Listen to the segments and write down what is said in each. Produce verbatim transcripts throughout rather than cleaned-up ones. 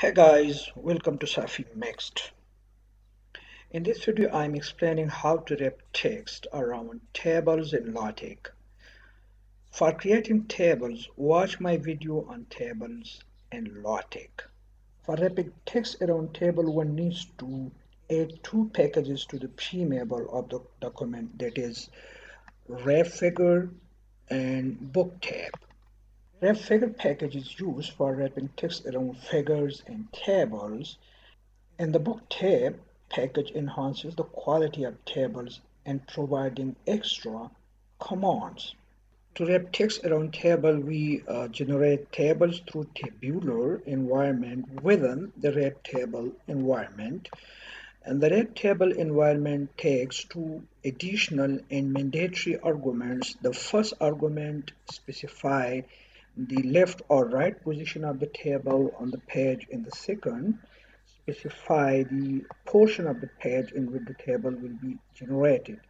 Hey guys, welcome to Safi Mixed. In this video, I'm explaining how to wrap text around tables in LaTeX. For creating tables, watch my video on tables in LaTeX. For wrapping text around table, one needs to add two packages to the themable of the document, that is WrapFigure and booktab. WrapFigure package is used for wrapping text around figures and tables, and the booktab package enhances the quality of tables and providing extra commands. To wrap text around table, we uh, generate tables through tabular environment within the wrap table environment, and the wrap table environment takes two additional and mandatory arguments. The first argument specifies the left or right position of the table on the page, and the second specify the portion of the page in which the table will be generated.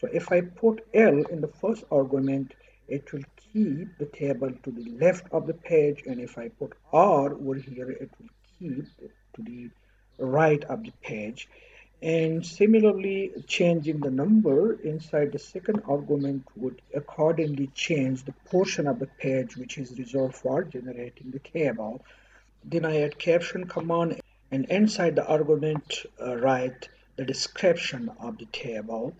So if I put L in the first argument, it will keep the table to the left of the page, and if I put R over here, it will keep it to the right of the page. And similarly, changing the number inside the second argument would accordingly change the portion of the page which is reserved for generating the table. Then I add caption command, and inside the argument uh, write the description of the table.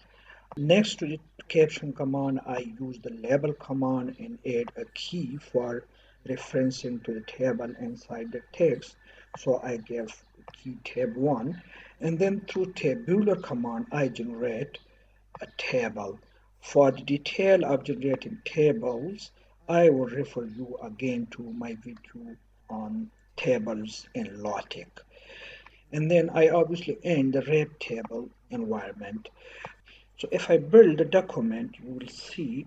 Next to the caption command, I use the label command and add a key for referencing to the table inside the text. So I give key tab one, and then through tabular command I generate a table. For the detail of generating tables, I will refer you again to my video on tables in LaTeX. And then I obviously end the wrap table environment. So if I build the document, you will see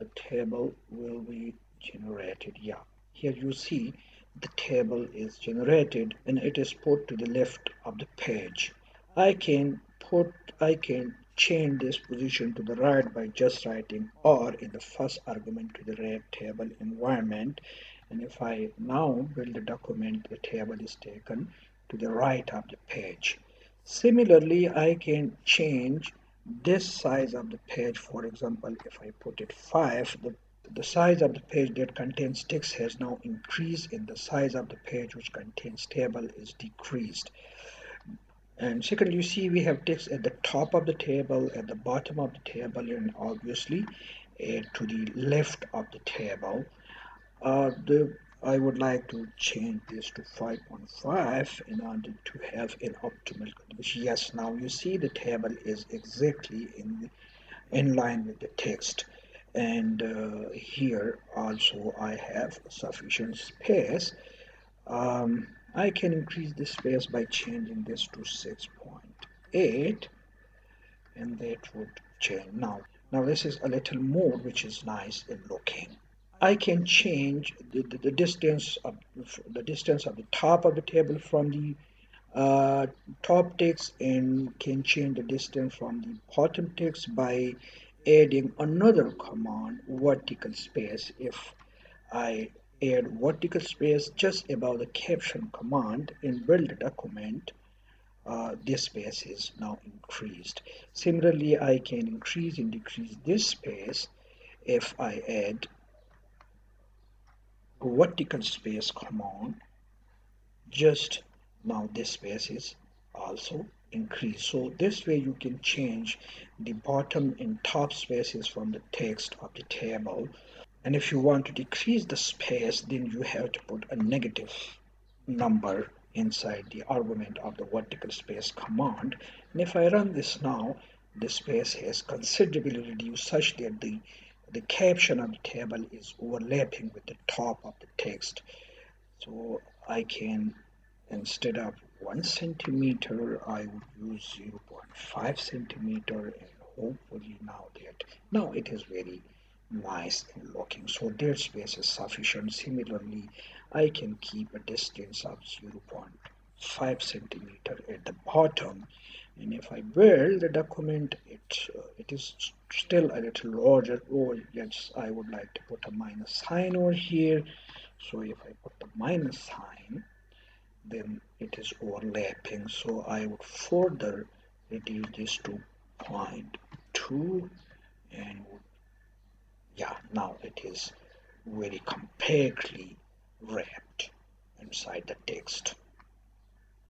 a table will be generated. Yeah, here you see the table is generated and it is put to the left of the page. I can put, I can change this position to the right by just writing R in the first argument to the wrap table environment. And if I now build the document, the table is taken to the right of the page. Similarly, I can change this size of the page. For example, if I put it five, the The size of the page that contains text has now increased, and the size of the page which contains table is decreased. And secondly, you see we have text at the top of the table, at the bottom of the table, and obviously uh, to the left of the table. Uh, the, I would like to change this to five point five in order to have an optimal condition. Yes, now you see the table is exactly in, in line with the text. And uh, here also I have sufficient space. um, I can increase the space by changing this to six point eight, and that would change. Now now this is a little more, which is nice in looking. I can change the, the, the distance of the distance of the top of the table from the uh, top text, and can change the distance from the bottom text by adding another command, vertical space. If I add vertical space just above the caption command and build the document, uh, this space is now increased. Similarly, I can increase and decrease this space if I add vertical space command. Just now this space is also increase. So this way you can change the bottom and top spaces from the text of the table. And if you want to decrease the space, then you have to put a negative number inside the argument of the vertical space command. And if I run this now, the space has considerably reduced such that the the caption of the table is overlapping with the top of the text. So I can, instead of one centimeter, I would use zero point five centimeter, and hopefully now that now it is very nice and looking. So that space is sufficient. Similarly, I can keep a distance of zero point five centimeter at the bottom, and if I build the document, it uh, it is still a little larger. Oh yes, I would like to put a minus sign over here. So if I put the minus sign, then it is overlapping, so I would further reduce this to zero point two, and yeah, now it is very compactly wrapped inside the text.